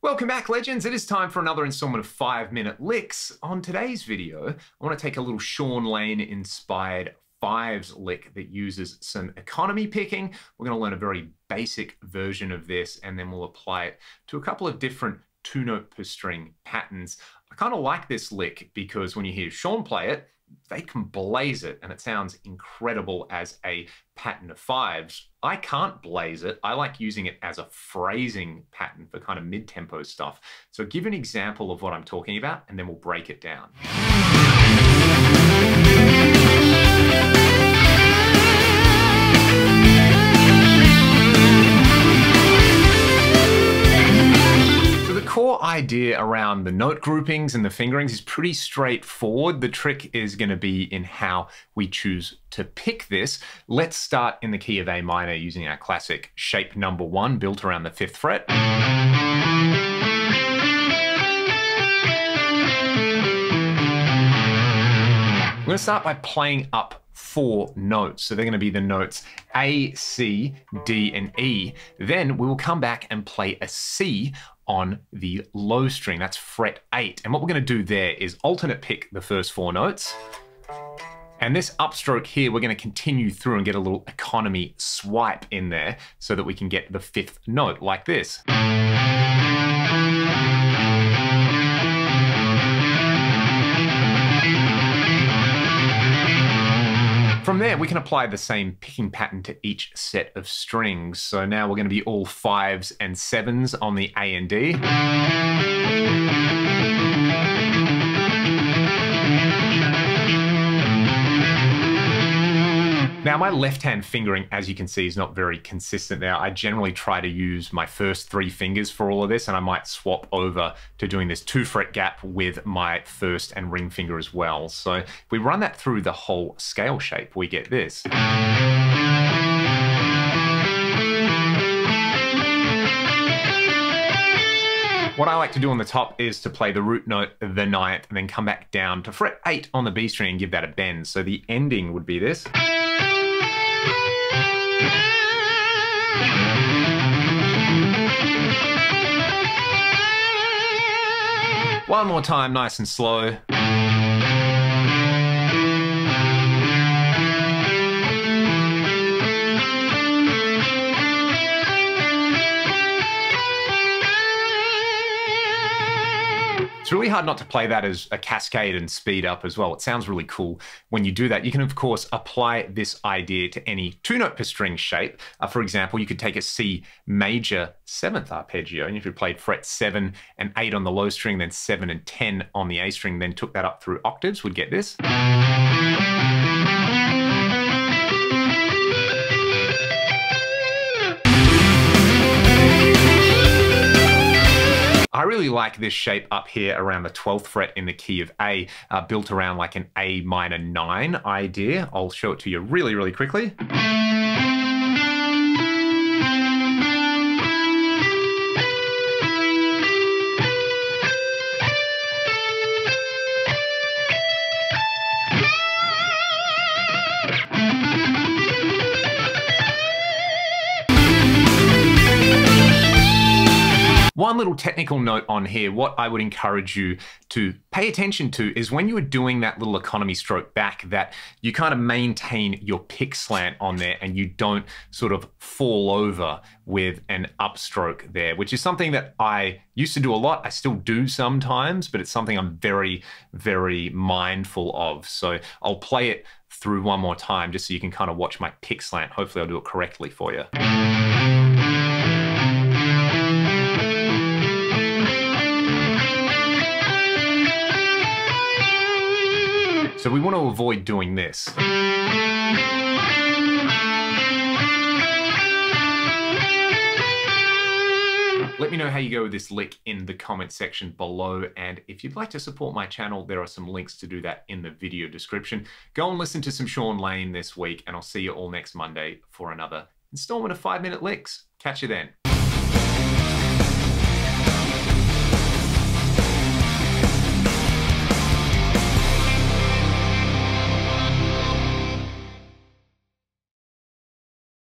Welcome back, legends. It is time for another installment of 5-Minute Licks. On today's video, I want to take a little Shawn Lane-inspired fives lick that uses some economy picking. We're going to learn a very basic version of this, and then we'll apply it to a couple of different two-note per string patterns. I kind of like this lick because when you hear Shawn play it, they can blaze it, and it sounds incredible as a pattern of fives. I can't blaze it. I like using it as a phrasing pattern for kind of mid-tempo stuff. So give an example of what I'm talking about, and then we'll break it down. Idea around the note groupings and the fingerings is pretty straightforward. The trick is going to be in how we choose to pick this. Let's start in the key of A minor using our classic shape number one built around the 5th fret. I'm going to start by playing up 4 notes. So they're going to be the notes A, C, D, and E. Then we will come back and play a C on the low string. That's fret 8. And what we're going to do there is alternate pick the first 4 notes. And this upstroke here, we're going to continue through and get a little economy swipe in there so that we can get the 5th note like this. From there, we can apply the same picking pattern to each set of strings. So now we're going to be all 5s and 7s on the A and D. Now my left-hand fingering, as you can see, is not very consistent there. I generally try to use my first 3 fingers for all of this, and I might swap over to doing this 2-fret gap with my first and ring finger as well. So if we run that through the whole scale shape, we get this. What I like to do on the top is to play the root note, the 9th, and then come back down to fret 8 on the B string and give that a bend. So the ending would be this. One more time, nice and slow. It's really hard not to play that as a cascade and speed up as well. It sounds really cool when you do that. You can, of course, apply this idea to any two-note per string shape. For example, you could take a C major 7th arpeggio, and if you played fret 7 and 8 on the low string, then 7 and 10 on the A string, then took that up through octaves, we'd get this. I really like this shape up here around the 12th fret in the key of A, built around like an A minor 9 idea. I'll show it to you really, really quickly. One little technical note on here, what I would encourage you to pay attention to is when you are doing that little economy stroke back, that you kind of maintain your pick slant on there and you don't sort of fall over with an upstroke there, which is something that I used to do a lot. I still do sometimes, but it's something I'm very, very mindful of. So I'll play it through one more time just so you can kind of watch my pick slant. Hopefully I'll do it correctly for you. So we want to avoid doing this. Let me know how you go with this lick in the comment section below. And if you'd like to support my channel, there are some links to do that in the video description. Go and listen to some Shawn Lane this week, and I'll see you all next Monday for another installment of 5-Minute Licks. Catch you then.